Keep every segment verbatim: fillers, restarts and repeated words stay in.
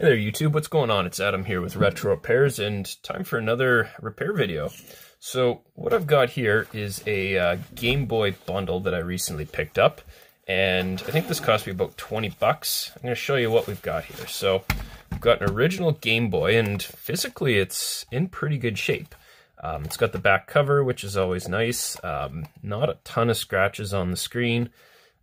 Hey there YouTube, what's going on? It's Adam here with Retro Repairs, and time for another repair video. So what I've got here is a uh, Game Boy bundle that I recently picked up, and I think this cost me about twenty bucks. I'm going to show you what we've got here. So we've got an original Game Boy, and physically it's in pretty good shape. Um, it's got the back cover, which is always nice. Um, not a ton of scratches on the screen.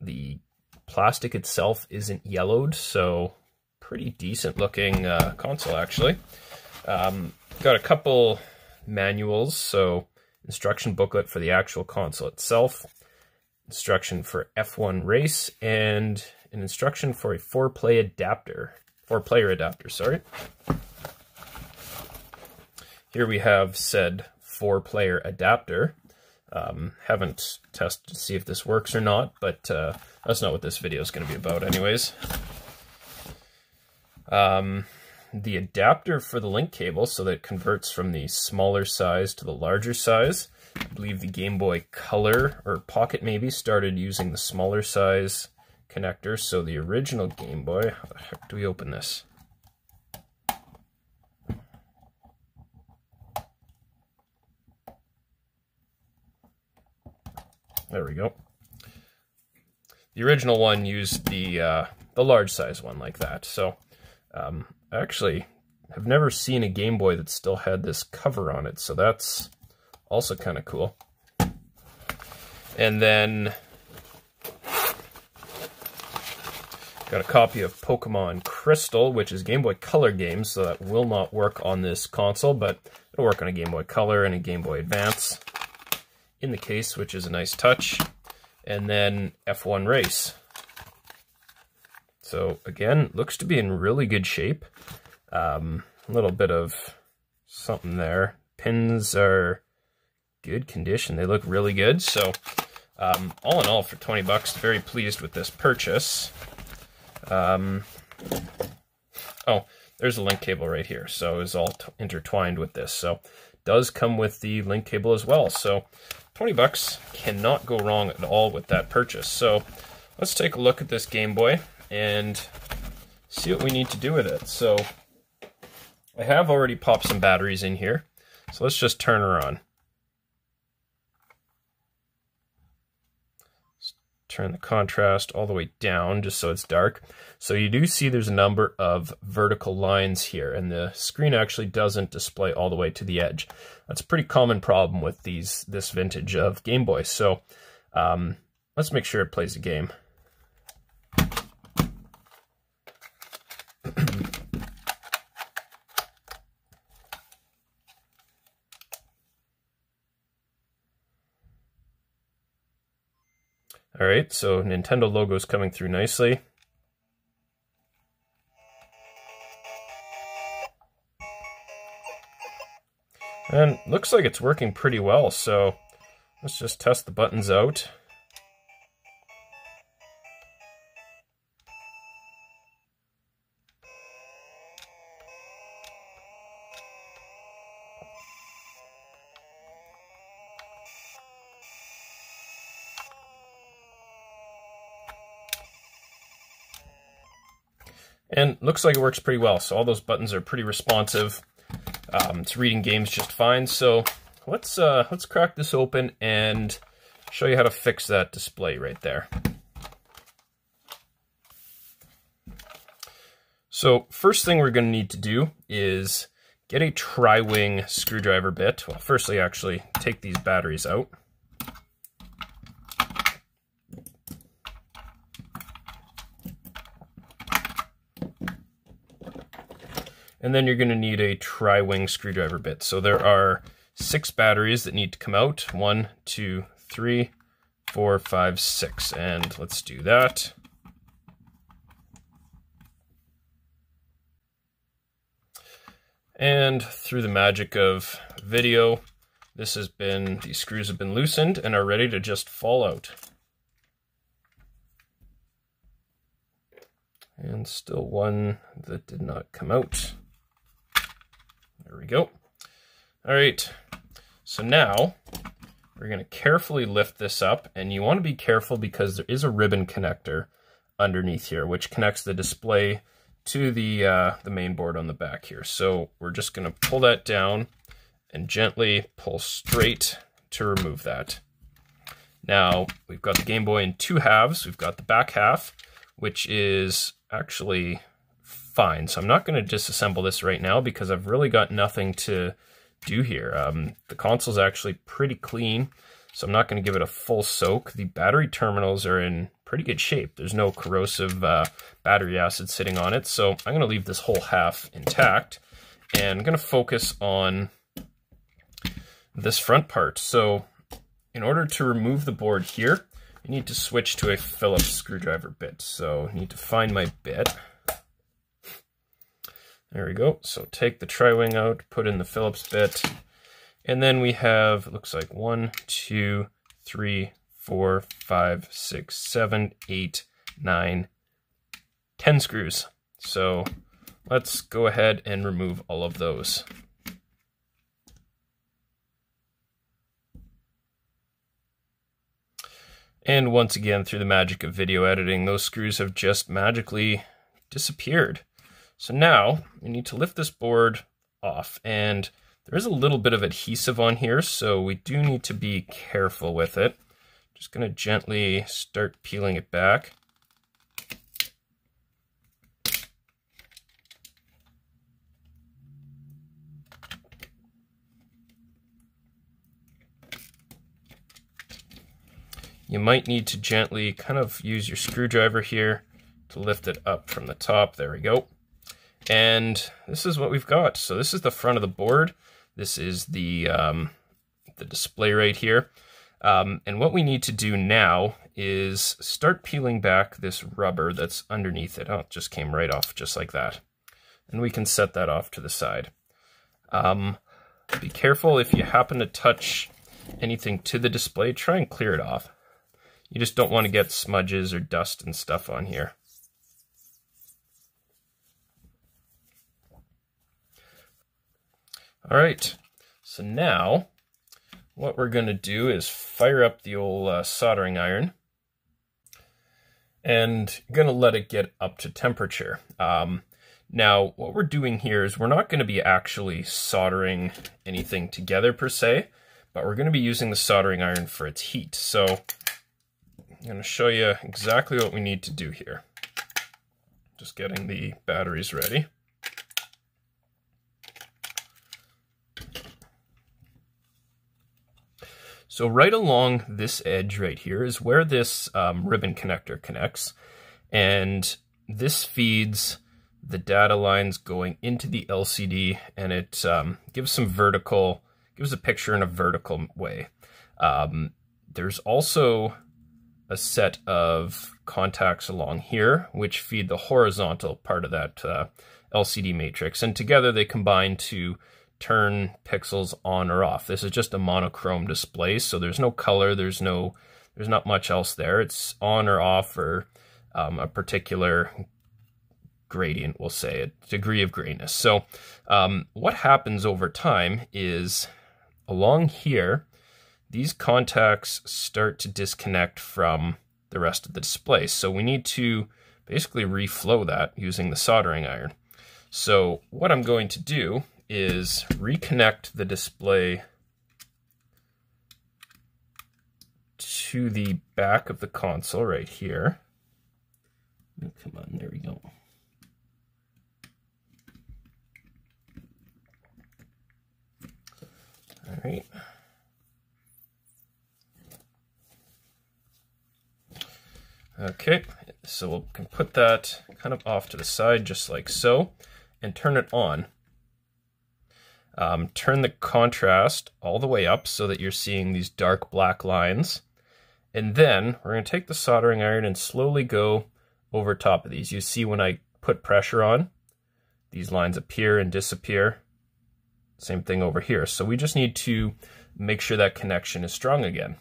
The plastic itself isn't yellowed, so pretty decent looking uh, console actually. Um, got a couple manuals, so instruction booklet for the actual console itself, instruction for F one Race, and an instruction for a four-play adapter, four-player adapter, sorry. Here we have said four-player adapter. Um, haven't tested to see if this works or not, but uh, that's not what this video is going to be about anyways. Um, the adapter for the link cable, so that it converts from the smaller size to the larger size. I believe the Game Boy Color, or Pocket maybe, started using the smaller size connector, so the original Game Boy, how the heck do we open this? There we go. The original one used the, uh, the large size one like that, so... Um, I actually have never seen a Game Boy that still had this cover on it, so that's also kind of cool. And then got a copy of Pokémon Crystal, which is Game Boy Color games, so that will not work on this console, but it'll work on a Game Boy Color and a Game Boy Advance in the case, which is a nice touch. And then F one Race. So again, looks to be in really good shape. Um, a little bit of something there. Pins are good condition. They look really good. So um, all in all, for twenty bucks, very pleased with this purchase. Um, oh, there's a link cable right here. So it's all intertwined with this. So it does come with the link cable as well. So twenty bucks, cannot go wrong at all with that purchase. So let's take a look at this Game Boy and see what we need to do with it. So I have already popped some batteries in here, so let's just turn her on. Let's turn the contrast all the way down just so it's dark. So you do see there's a number of vertical lines here, and the screen actually doesn't display all the way to the edge. That's a pretty common problem with these this vintage of Game Boy. So um, let's make sure it plays a game. All right, so Nintendo logo is coming through nicely. And looks like it's working pretty well, so let's just test the buttons out. And looks like it works pretty well, so all those buttons are pretty responsive. Um, it's reading games just fine, so let's uh, let's crack this open and show you how to fix that display right there. So first thing we're going to need to do is get a tri-wing screwdriver bit. Well, firstly, actually, take these batteries out. And then you're going to need a tri-wing screwdriver bit. So there are six batteries that need to come out. One, two, three, four, five, six. And let's do that. And through the magic of video, this has been, these screws have been loosened and are ready to just fall out. And still one that did not come out. There we go. All right, so now we're going to carefully lift this up, and you want to be careful because there is a ribbon connector underneath here, which connects the display to the uh, the main board on the back here. So we're just gonna pull that down and gently pull straight to remove that. Now we've got the Game Boy in two halves. We've got the back half, which is actually fine. So I'm not gonna disassemble this right now because I've really got nothing to do here. Um, the console's actually pretty clean, so I'm not gonna give it a full soak. The battery terminals are in pretty good shape. There's no corrosive uh, battery acid sitting on it. So I'm gonna leave this whole half intact, and I'm gonna focus on this front part. So in order to remove the board here, you need to switch to a Phillips screwdriver bit. So I need to find my bit. There we go. So take the tri-wing out, put in the Phillips bit, and then we have, it looks like one, two, three, four, five, six, seven, eight, nine, ten screws. So let's go ahead and remove all of those. And once again, through the magic of video editing, those screws have just magically disappeared. So now we need to lift this board off, and there is a little bit of adhesive on here, so we do need to be careful with it. Just gonna gently start peeling it back. You might need to gently kind of use your screwdriver here to lift it up from the top. There we go. And this is what we've got. So this is the front of the board. This is the um, the display right here. Um, and what we need to do now is start peeling back this rubber that's underneath it. Oh, it just came right off just like that. And we can set that off to the side. Um, be careful if you happen to touch anything to the display, try and clear it off. You just don't want to get smudges or dust and stuff on here. All right, so now what we're going to do is fire up the old uh, soldering iron, and you're going to let it get up to temperature. Um, now, what we're doing here is we're not going to be actually soldering anything together per se, but we're going to be using the soldering iron for its heat. So I'm going to show you exactly what we need to do here. Just getting the batteries ready. So right along this edge right here is where this um, ribbon connector connects, and this feeds the data lines going into the L C D, and it um, gives some vertical, gives a picture in a vertical way. Um, there's also a set of contacts along here which feed the horizontal part of that uh, L C D matrix, and together they combine to turn pixels on or off. This is just a monochrome display, so there's no color, there's no, there's not much else there. It's on or off, or um, a particular gradient, we'll say, a degree of grayness. So um, what happens over time is along here, these contacts start to disconnect from the rest of the display. So we need to basically reflow that using the soldering iron. So what I'm going to do is reconnect the display to the back of the console right here. Oh, come on, there we go. All right. Okay, so we can put that kind of off to the side just like so, and turn it on. Um, turn the contrast all the way up so that you're seeing these dark black lines. And then we're going to take the soldering iron and slowly go over top of these. You see when I put pressure on, these lines appear and disappear. Same thing over here. So we just need to make sure that connection is strong again.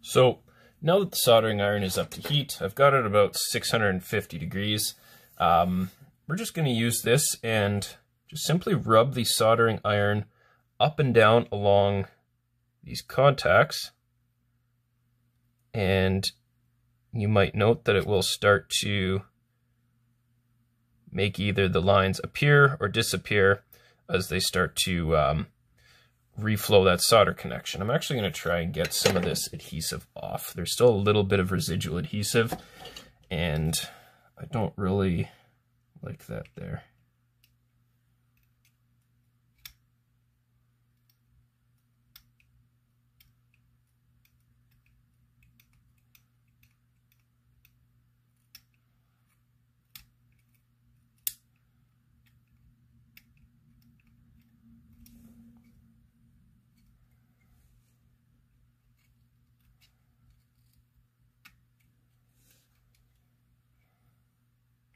So now that the soldering iron is up to heat, I've got it about six hundred fifty degrees. Um, we're just going to use this and just simply rub the soldering iron up and down along these contacts, and you might note that it will start to make either the lines appear or disappear as they start to um, reflow that solder connection. I'm actually going to try and get some of this adhesive off. There's still a little bit of residual adhesive, and I don't really like that there.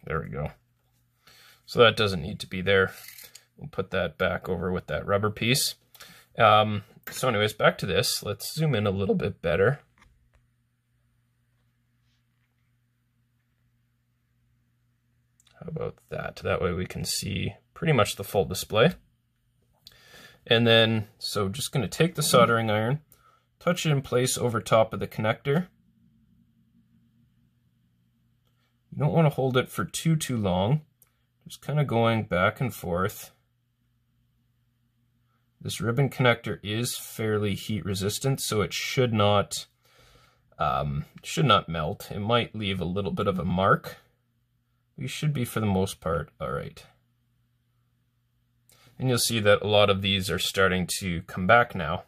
There we go. So that doesn't need to be there. We'll put that back over with that rubber piece. Um, so anyways, back to this. Let's zoom in a little bit better. How about that? That way we can see pretty much the full display. And then, so just going to take the soldering iron, touch it in place over top of the connector. You don't want to hold it for too, too long. Just kind of going back and forth. This ribbon connector is fairly heat resistant, so it should not, um, should not melt. It might leave a little bit of a mark. We should be, for the most part, all right. And you'll see that a lot of these are starting to come back now.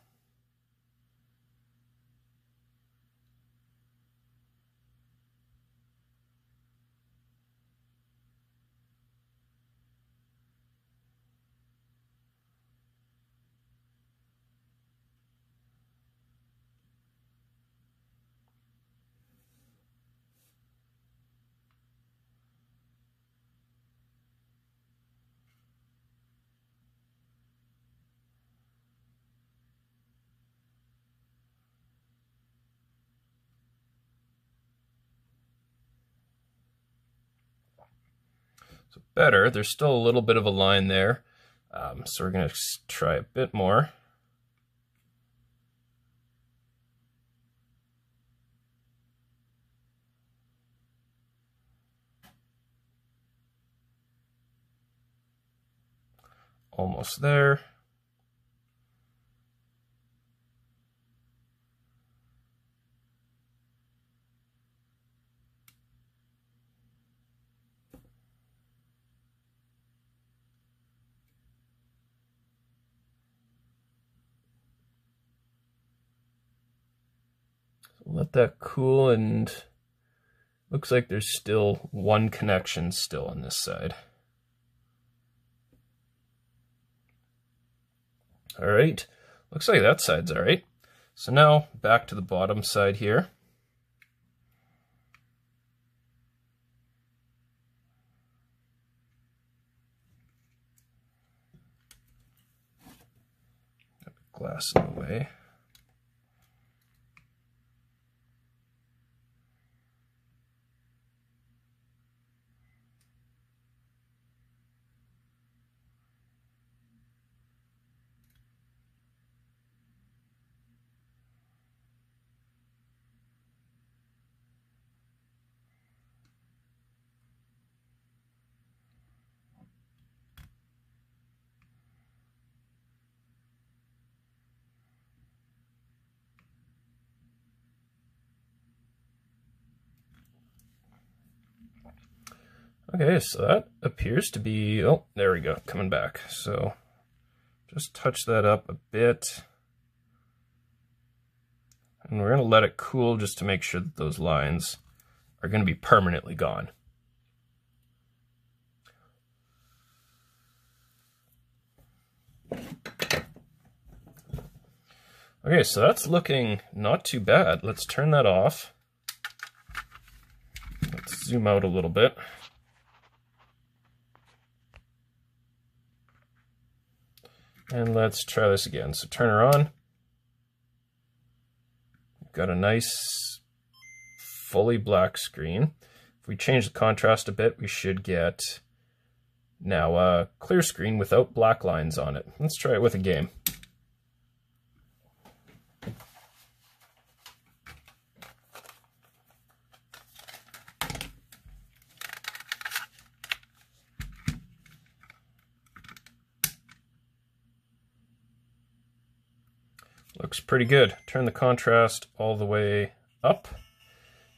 So better, there's still a little bit of a line there, um, so we're going to try a bit more. Almost there. Let that cool, and looks like there's still one connection still on this side. All right, looks like that side's all right. So now back to the bottom side here. Glass in the way. Okay, so that appears to be, oh, there we go, coming back. So just touch that up a bit. And we're going to let it cool just to make sure that those lines are going to be permanently gone. Okay, so that's looking not too bad. Let's turn that off. Let's zoom out a little bit. And let's try this again. So turn her on. We've got a nice, fully black screen. If we change the contrast a bit, we should get now a clear screen without black lines on it. Let's try it with a game. Looks pretty good. Turn the contrast all the way up,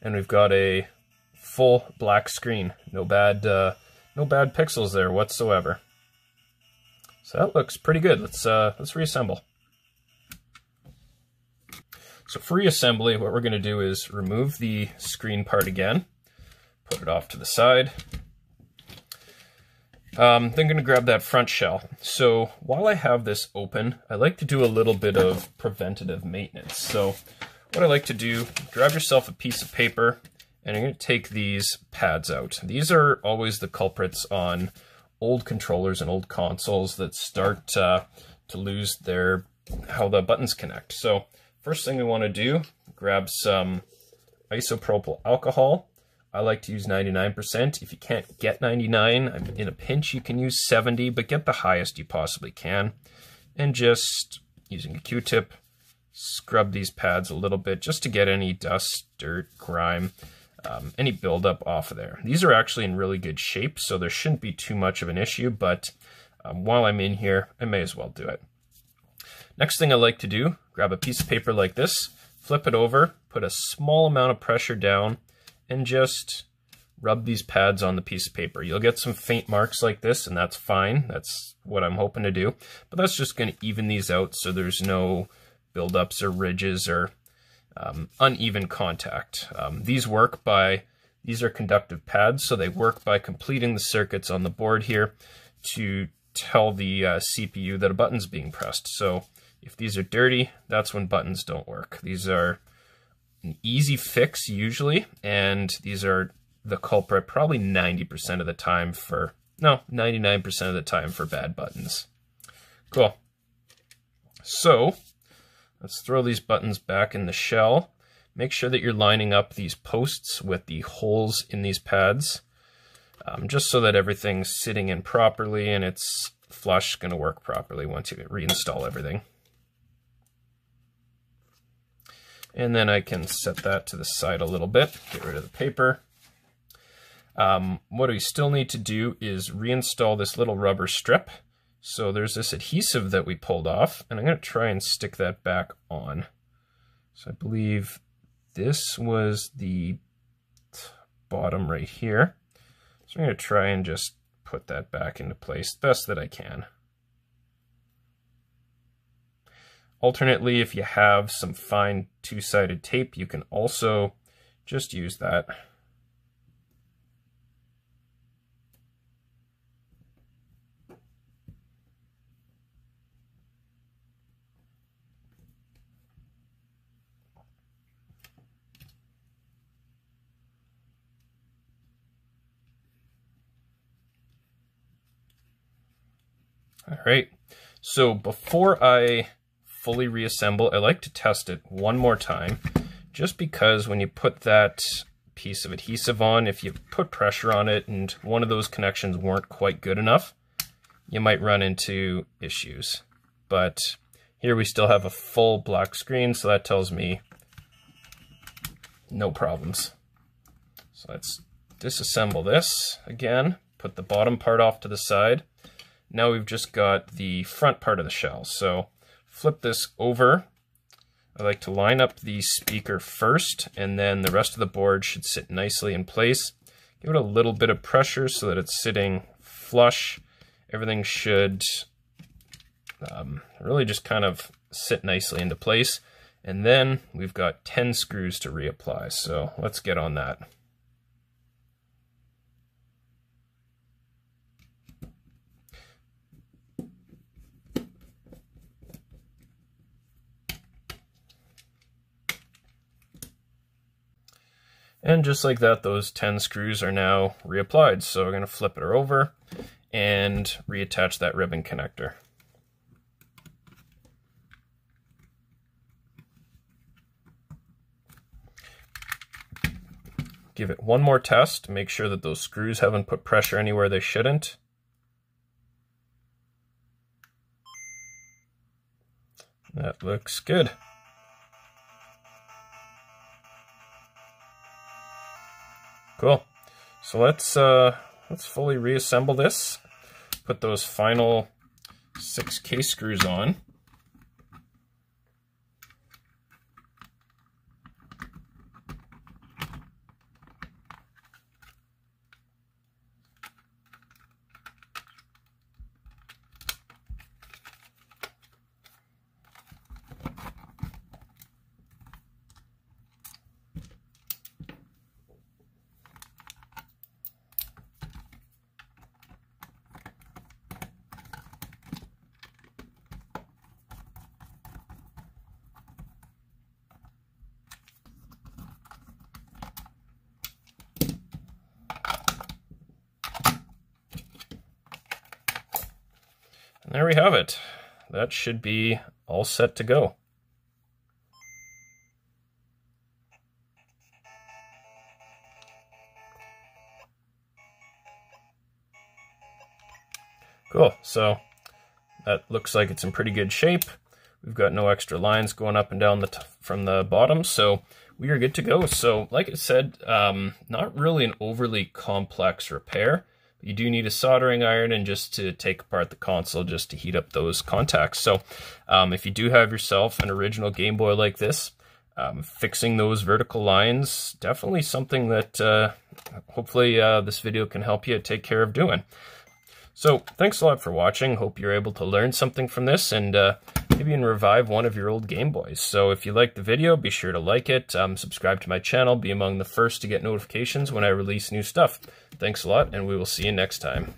and we've got a full black screen. No bad, uh, no bad pixels there whatsoever. So that looks pretty good. Let's uh, let's reassemble. So for reassembly, what we're going to do is remove the screen part again, put it off to the side. Um, then I'm going to grab that front shell. So while I have this open, I like to do a little bit of preventative maintenance. So what I like to do, grab yourself a piece of paper, and I'm going to take these pads out. These are always the culprits on old controllers and old consoles that start uh, to lose their how the buttons connect. So first thing we want to do, grab some isopropyl alcohol. I like to use ninety-nine percent. If you can't get ninety-nine, in a pinch you can use seventy, but get the highest you possibly can. And just using a Q-tip, scrub these pads a little bit just to get any dust, dirt, grime, um, any buildup off of there. These are actually in really good shape, so there shouldn't be too much of an issue, but um, while I'm in here, I may as well do it. Next thing I like to do, grab a piece of paper like this, flip it over, put a small amount of pressure down, and just rub these pads on the piece of paper. You'll get some faint marks like this, and that's fine. That's what I'm hoping to do. But that's just going to even these out so there's no buildups or ridges or um, uneven contact. Um, these work by, these are conductive pads, so they work by completing the circuits on the board here to tell the uh, C P U that a button's being pressed. So if these are dirty, that's when buttons don't work. These are an easy fix usually, and these are the culprit probably ninety percent of the time for, no, ninety-nine percent of the time for bad buttons. Cool. So let's throw these buttons back in the shell. Make sure that you're lining up these posts with the holes in these pads, um, just so that everything's sitting in properly and it's flush, going to work properly once you reinstall everything. And then I can set that to the side a little bit, get rid of the paper. Um, what we still need to do is reinstall this little rubber strip. So there's this adhesive that we pulled off, and I'm going to try and stick that back on. So I believe this was the bottom right here. So I'm going to try and just put that back into place best that I can. Alternately, if you have some fine two-sided tape, you can also just use that. All right, so before I fully reassemble, I like to test it one more time, just because when you put that piece of adhesive on, if you put pressure on it and one of those connections weren't quite good enough, you might run into issues. But here we still have a full black screen, so that tells me no problems. So let's disassemble this again, put the bottom part off to the side. Now we've just got the front part of the shell. So flip this over. I like to line up the speaker first, and then the rest of the board should sit nicely in place. Give it a little bit of pressure so that it's sitting flush. Everything should um, really just kind of sit nicely into place. And then we've got ten screws to reapply, so let's get on that. And just like that, those ten screws are now reapplied. So we're going to flip it over and reattach that ribbon connector. Give it one more test. Make sure that those screws haven't put pressure anywhere they shouldn't. That looks good. Cool. So let's uh, let's fully reassemble this. Put those final six K screws on. And there we have it. That should be all set to go. Cool, so that looks like it's in pretty good shape. We've got no extra lines going up and down the t from the bottom, so we are good to go. So like I said, um, not really an overly complex repair. You do need a soldering iron and just to take apart the console just to heat up those contacts. So um, if you do have yourself an original Game Boy like this, um, fixing those vertical lines, definitely something that uh, hopefully uh, this video can help you take care of doing. So thanks a lot for watching. Hope you're able to learn something from this and uh, maybe even revive one of your old Game Boys. So if you liked the video, be sure to like it, um, subscribe to my channel, be among the first to get notifications when I release new stuff. Thanks a lot, and we will see you next time.